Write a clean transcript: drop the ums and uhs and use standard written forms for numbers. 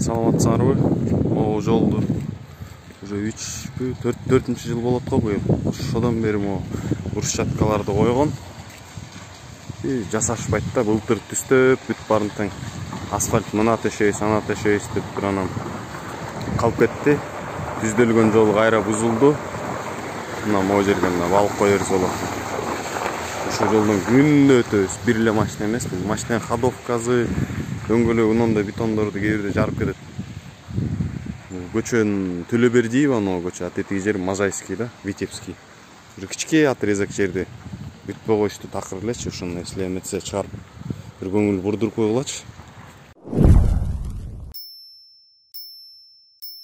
саламатсыңарбы? О, жолду уже 3-4-ші жыл болот го бул. Ошодон бери мо бурчаткаларды койгон. Жасашпайт да, былтыр түстөп, бүт барын тең асфальт мына тешейбиз, ана тешейбиз деп тур анан калып кетти. Түздөлгөн жол кайра бузулду. Мына моо жерге алып коербиз болот. Ошо жолдон күндө өтөбүз. Бир эле машина эмес, машинанын ходовкасы, дөңгөлөк унан да бетондорду кээбирде жарып кетет. Көчөнүн Төлөбердиева анау көчө, атетиги жер Можайский да, Витебский. Бир кичине отрезок жерди бүтпөй коюшту, такыр элечи, ушуну эслемесе чыгарып, бир көңүл бурдуруп койгулачы.